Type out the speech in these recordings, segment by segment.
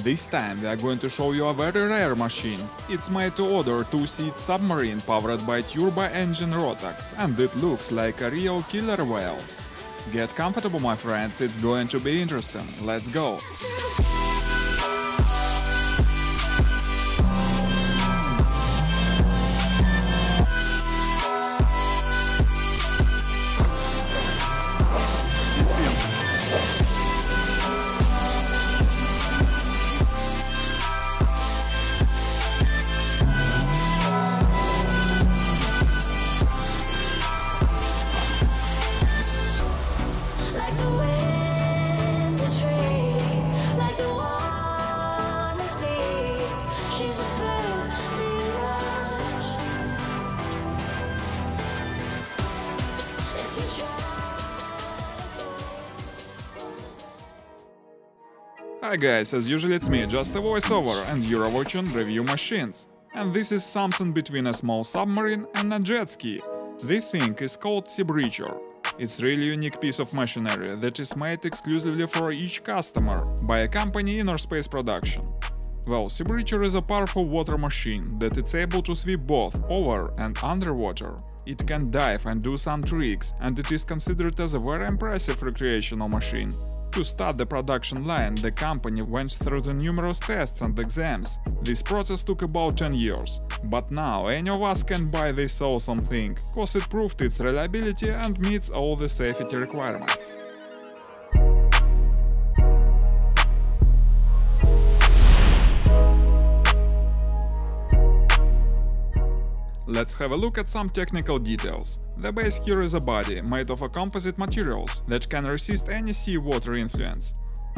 This time we are going to show you a very rare machine. It's made-to-order 2-seat submarine powered by turbo engine Rotax, and it looks like a real killer whale. Get comfortable, my friends, it's going to be interesting. Let's go! Hi guys, as usual it's me, just a voiceover, and you're watching Review Machines. And this is something between a small submarine and a jet ski. This thing is called Seabreacher. It's really unique piece of machinery that is made exclusively for each customer by a company Inner Space Production. Well, Seabreacher is a powerful water machine that it's able to sweep both over and underwater. It can dive and do some tricks, and it is considered as a very impressive recreational machine. To start the production line, the company went through the numerous tests and exams. This process took about 10 years. But now any of us can buy this awesome thing, cause it proved its reliability and meets all the safety requirements. Let's have a look at some technical details. The base here is a body, made of a composite materials, that can resist any seawater influence.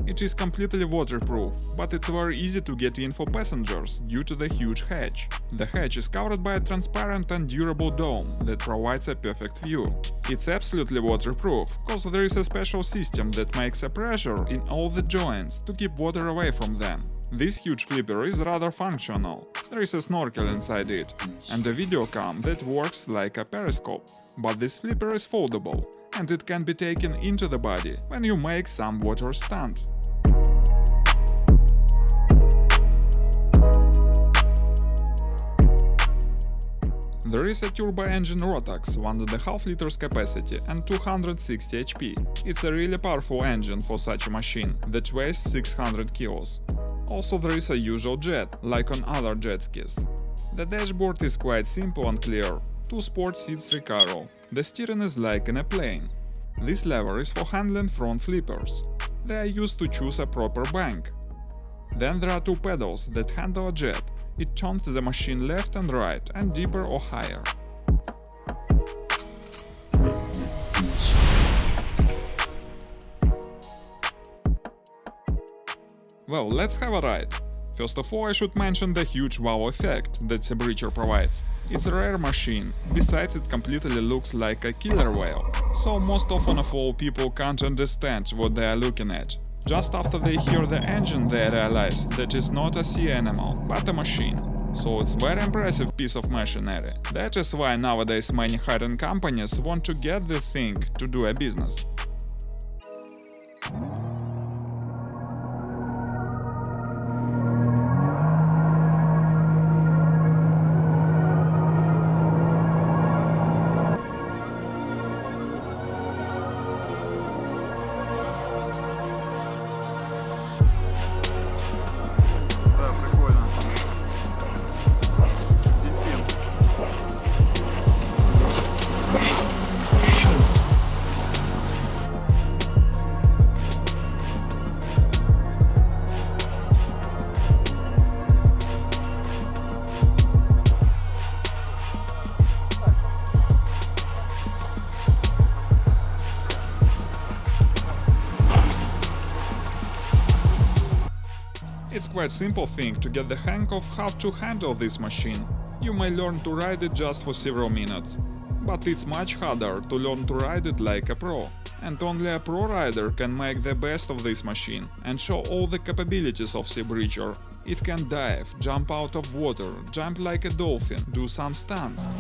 It is completely waterproof, but it's very easy to get in for passengers due to the huge hatch. The hatch is covered by a transparent and durable dome that provides a perfect view. It's absolutely waterproof, cause there is a special system that makes a pressure in all the joints to keep water away from them. This huge flipper is rather functional. There is a snorkel inside it, and a video cam that works like a periscope. But this flipper is foldable, and it can be taken into the body when you make some water stunt. There is a turbo engine Rotax, 1.5 liters capacity and 260 HP. It's a really powerful engine for such a machine that weighs 600 kilos. Also there is a usual jet, like on other jet skis. The dashboard is quite simple and clear, 2 sport seats Recaro, the steering is like in a plane. This lever is for handling front flippers, they are used to choose a proper bank. Then there are 2 pedals that handle a jet, it turns the machine left and right and deeper or higher. Well, let's have a ride. First of all, I should mention the huge wow effect that Seabreacher provides. It's a rare machine, besides it completely looks like a killer whale, so most often of all people can't understand what they are looking at. Just after they hear the engine they realize that it's not a sea animal, but a machine. So it's very impressive piece of machinery. That is why nowadays many hiring companies want to get this thing to do a business. It's quite simple thing to get the hang of how to handle this machine. You may learn to ride it just for several minutes, but it's much harder to learn to ride it like a pro. And only a pro rider can make the best of this machine and show all the capabilities of Seabreacher. It can dive, jump out of water, jump like a dolphin, do some stunts.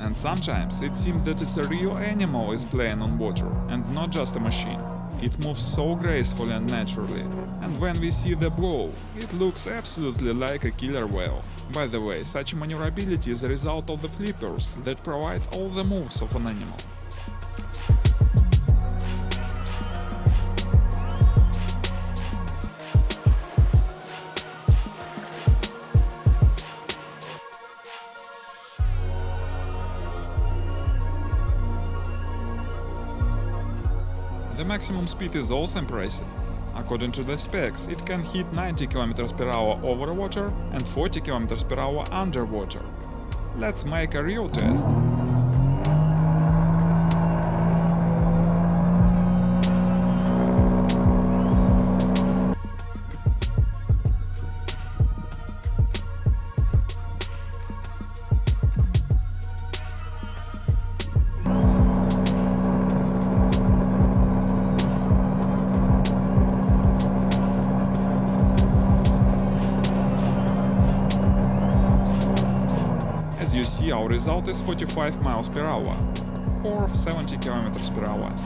And sometimes it seems that it's a real animal is playing on water and not just a machine. It moves so gracefully and naturally, and when we see the blow, it looks absolutely like a killer whale. By the way, such maneuverability is a result of the flippers that provide all the moves of an animal. The maximum speed is also impressive. According to the specs, it can hit 90 km/h over water and 40 km/h underwater. Let's make a real test. As you see, our result is 45 mph or 70 km/h.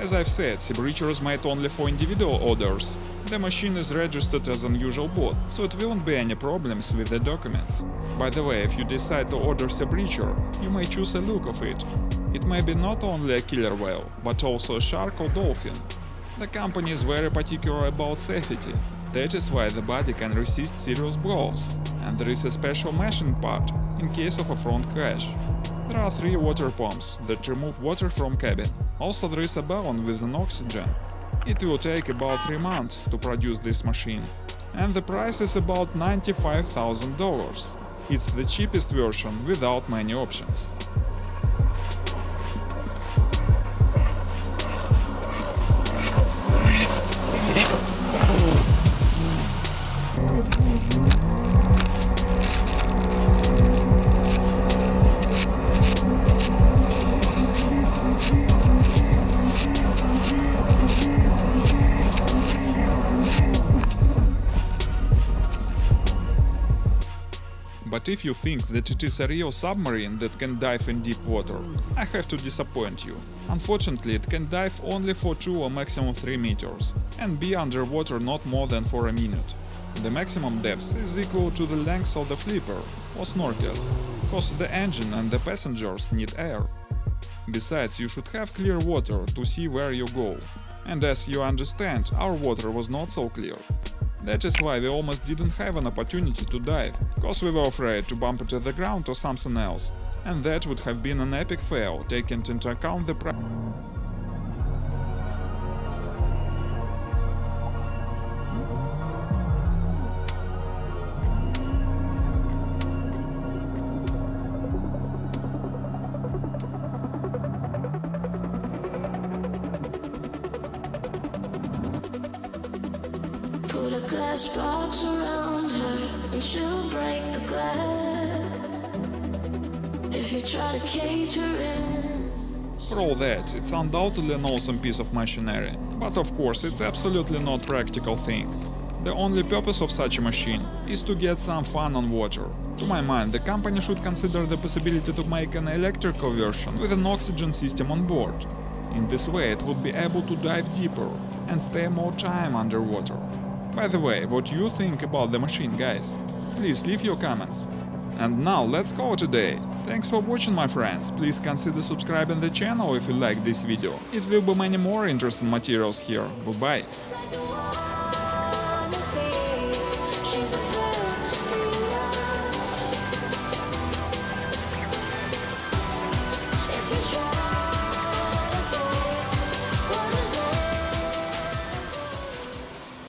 As I've said, Seabreacher is made only for individual orders. The machine is registered as an usual bot, so it won't be any problems with the documents. By the way, if you decide to order Seabreacher, you may choose the look of it. It may be not only a killer whale, but also a shark or dolphin. The company is very particular about safety, that is why the body can resist serious blows, and there is a special meshing part in case of a front crash. There are 3 water pumps that remove water from cabin, also there is a balloon with an oxygen. It will take about 3 months to produce this machine, and the price is about $95,000. It's the cheapest version without many options. But if you think that it is a real submarine that can dive in deep water, I have to disappoint you. Unfortunately, it can dive only for 2 or maximum 3 meters and be underwater not more than for a minute. The maximum depth is equal to the length of the flipper or snorkel, because the engine and the passengers need air. Besides, you should have clear water to see where you go. And as you understand, our water was not so clear. That is why we almost didn't have an opportunity to dive, because we were afraid to bump into the ground or something else, and that would have been an epic fail, taking into account the price. Put a glass box around her and she'll break the glass if you try to cage her in. For all that, it's undoubtedly an awesome piece of machinery, but of course it's absolutely not a practical thing. The only purpose of such a machine is to get some fun on water. To my mind, the company should consider the possibility to make an electrical version with an oxygen system on board. In this way it would be able to dive deeper and stay more time underwater. By the way, what do you think about the machine, guys? Please leave your comments. And now let's go today. Thanks for watching, my friends. Please consider subscribing the channel if you like this video. It will be many more interesting materials here. Bye-bye.